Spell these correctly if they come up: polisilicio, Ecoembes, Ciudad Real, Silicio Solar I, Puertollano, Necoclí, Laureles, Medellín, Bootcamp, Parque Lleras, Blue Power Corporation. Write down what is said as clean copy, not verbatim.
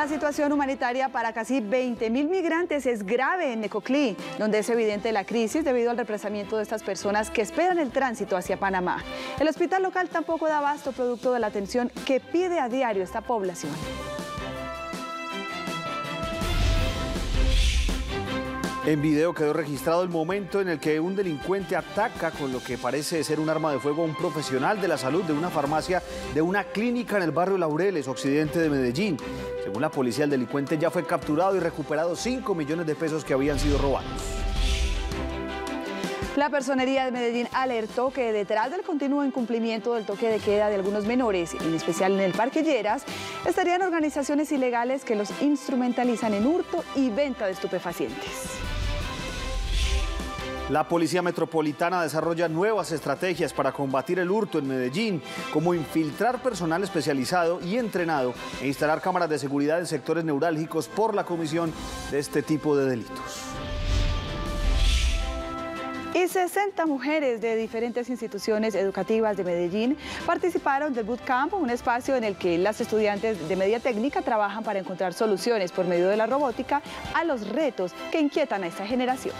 La situación humanitaria para casi 20.000 migrantes es grave en Necoclí, donde es evidente la crisis debido al represamiento de estas personas que esperan el tránsito hacia Panamá. El hospital local tampoco da abasto producto de la atención que pide a diario esta población. En video quedó registrado el momento en el que un delincuente ataca con lo que parece ser un arma de fuego a un profesional de la salud de una farmacia de una clínica en el barrio Laureles, occidente de Medellín. Según la policía, el delincuente ya fue capturado y recuperado 5 millones de pesos que habían sido robados. La personería de Medellín alertó que detrás del continuo incumplimiento del toque de queda de algunos menores, en especial en el Parque Lleras, estarían organizaciones ilegales que los instrumentalizan en hurto y venta de estupefacientes. La Policía Metropolitana desarrolla nuevas estrategias para combatir el hurto en Medellín, como infiltrar personal especializado y entrenado e instalar cámaras de seguridad en sectores neurálgicos por la comisión de este tipo de delitos. Y 60 mujeres de diferentes instituciones educativas de Medellín participaron del Bootcamp, un espacio en el que las estudiantes de media técnica trabajan para encontrar soluciones por medio de la robótica a los retos que inquietan a esta generación.